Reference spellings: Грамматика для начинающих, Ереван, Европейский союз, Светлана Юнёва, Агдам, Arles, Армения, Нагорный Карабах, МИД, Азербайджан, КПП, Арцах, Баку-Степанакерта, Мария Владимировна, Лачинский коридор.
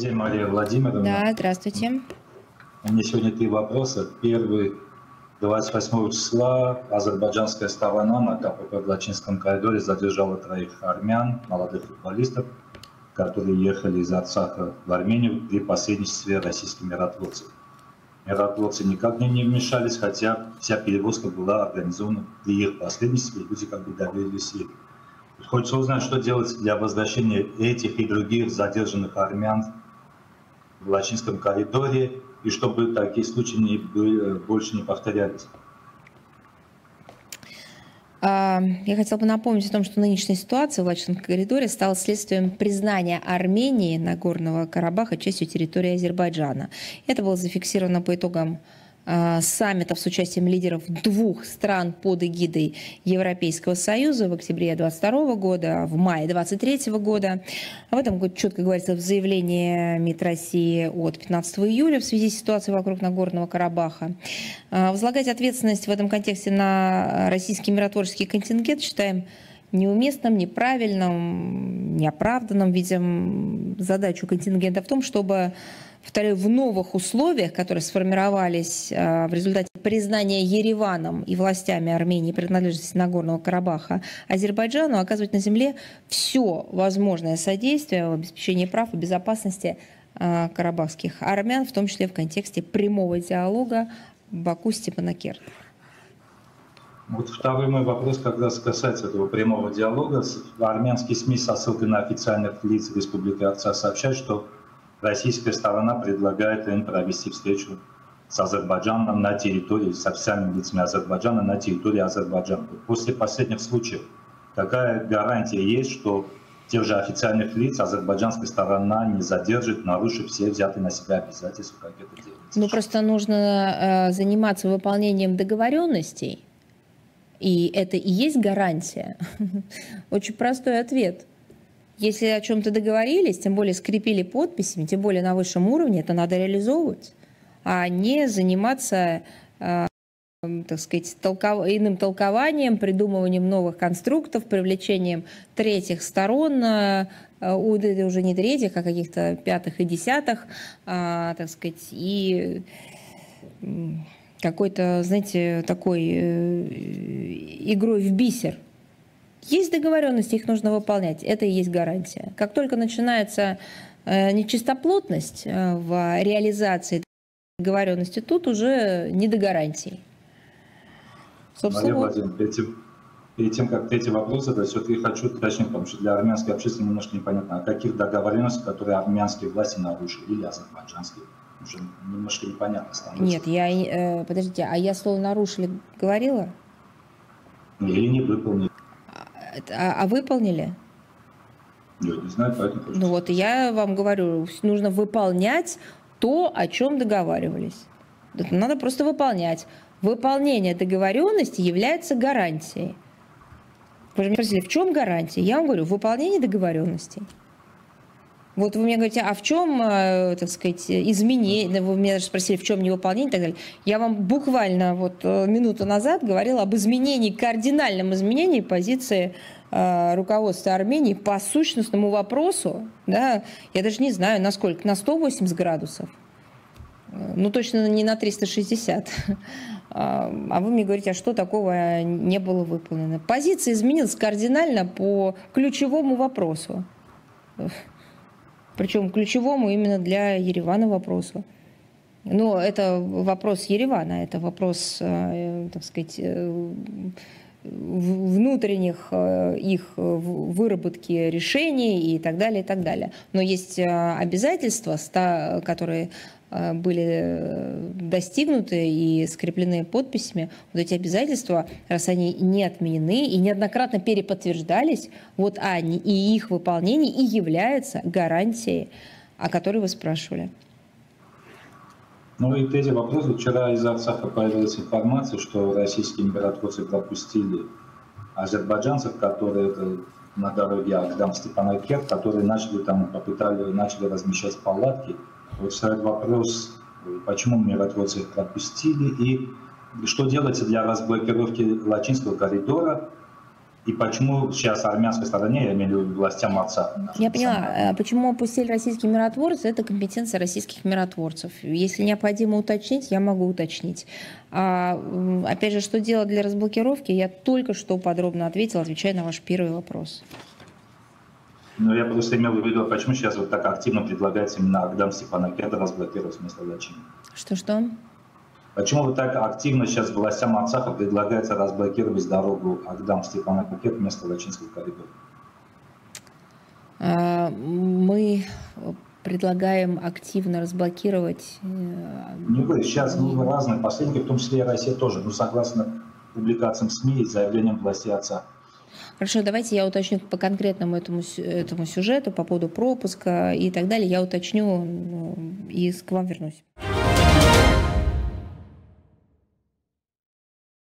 день, Мария Владимировна. Да, здравствуйте. У меня сегодня три вопроса. Первый. 28 числа азербайджанская сторона на КПП в Лачинском коридоре задержала троих армян, молодых футболистов, которые ехали из Арцаха в Армению при посредничестве российских миротворцев. Миротворцы никак не вмешались, хотя вся перевозка была организована при их посредничестве, и люди как бы доверились им. Хочется узнать, что делать для возвращения этих и других задержанных армян в Лачинском коридоре, и чтобы такие случаи больше не повторялись. Я хотела бы напомнить о том, что нынешняя ситуация в Лачинском коридоре стала следствием признания Армении Нагорного Карабаха частью территории Азербайджана. Это было зафиксировано по итогам саммитов с участием лидеров двух стран под эгидой Европейского союза в октябре 2022 года, в мае 2023 года. Об этом четко говорится в заявлении МИД России от 15 июля в связи с ситуацией вокруг Нагорного Карабаха. Возлагать ответственность в этом контексте на российский миротворческий контингент считаем неуместным, неправильным, неоправданным. Видим задачу контингента в том, чтобы, повторяю, в новых условиях, которые сформировались в результате признания Ереваном и властями Армении принадлежности Нагорного Карабаха Азербайджану, оказывать на земле все возможное содействие в обеспечении прав и безопасности карабахских армян, в том числе в контексте прямого диалога Баку-Степанакерта. Вот второй мой вопрос как раз касается этого прямого диалога. Армянские СМИ со ссылкой на официальных лиц Республики Арцах сообщают, что российская сторона предлагает им провести встречу с Азербайджаном на территории, с официальными лицами Азербайджана на территории Азербайджана. После последних случаев какая гарантия есть, что тех же официальных лиц азербайджанская сторона не задержит, нарушив все взятые на себя обязательства, как это делается? Ну просто нужно заниматься выполнением договоренностей. И это и есть гарантия? Очень простой ответ. Если о чем-то договорились, тем более скрепили подписями, тем более на высшем уровне, это надо реализовывать, а не заниматься, так сказать, иным толкованием, придумыванием новых конструктов, привлечением третьих сторон, уже не третьих, а каких-то пятых и десятых, так сказать, и какой-то, знаете, такой игрой в бисер. Есть договоренности, их нужно выполнять, это и есть гарантия. Как только начинается нечистоплотность в реализации договоренности, тут уже не до гарантий. Мария Владимировна, перед тем, как третий вопрос, это все-таки хочу уточнить, потому что для армянской общественности немножко непонятно, о каких договоренностях, которые армянские власти нарушили или азербайджанские. Уже немножко непонятно становится. Нет, я, подождите, а я слово «нарушили» говорила? Или не выполнили. А выполнили? Я не знаю, поэтому... Ну вот я вам говорю, нужно выполнять то, о чем договаривались. Это надо просто выполнять. Выполнение договоренности является гарантией. Вы же меня спросили, в чем гарантия? Я вам говорю, выполнение договоренностей. Вот вы мне говорите, а в чем, так сказать, изменение? Вы меня даже спросили, в чем невыполнение и так далее. Я вам буквально вот минуту назад говорила об изменении, кардинальном изменении позиции руководства Армении по сущностному вопросу. Да, я даже не знаю, насколько, на 180 градусов. Ну, точно не на 360. А вы мне говорите, а что такого не было выполнено? Позиция изменилась кардинально по ключевому вопросу. Причем ключевому именно для Еревана вопросу. Но это вопрос Еревана, это вопрос, так сказать, внутренних их выработки решений и так далее, и так далее. Но есть обязательства, которые были достигнуты и скреплены подписями. Вот эти обязательства, раз они не отменены и неоднократно переподтверждались, вот они и их выполнение и является гарантией, о которой вы спрашивали. Ну и третий вопрос. Вчера из Арцаха появилась информация, что российские миротворцы пропустили азербайджанцев, которые на дороге Агдам-Степанакерт, которые начали размещать палатки. Вот встает вопрос, почему миротворцы их пропустили и что делается для разблокировки Лачинского коридора И почему сейчас армянской стороне, я имею в виду властям отца? Я поняла, почему опустили российские миротворцы, это компетенция российских миротворцев. Если необходимо уточнить, я могу уточнить. Опять же, что делать для разблокировки, я только что подробно ответила, отвечая на ваш первый вопрос. Ну, я просто имел в виду, почему сейчас вот так активно предлагается именно Агдам-Степанакерта разблокировать вместо Лачинского? Что-что? Почему вы так активно сейчас властям Арцаха предлагается разблокировать дорогу Агдам-Степанакерта вместо Лачинского коридора? Мы предлагаем активно разблокировать... Не вы, сейчас разные посредники, в том числе и Россия тоже, но согласно публикациям СМИ и заявлениям властей Арцаха. Хорошо, давайте я уточню по конкретному этому сюжету, по поводу пропуска и так далее. Я уточню и к вам вернусь.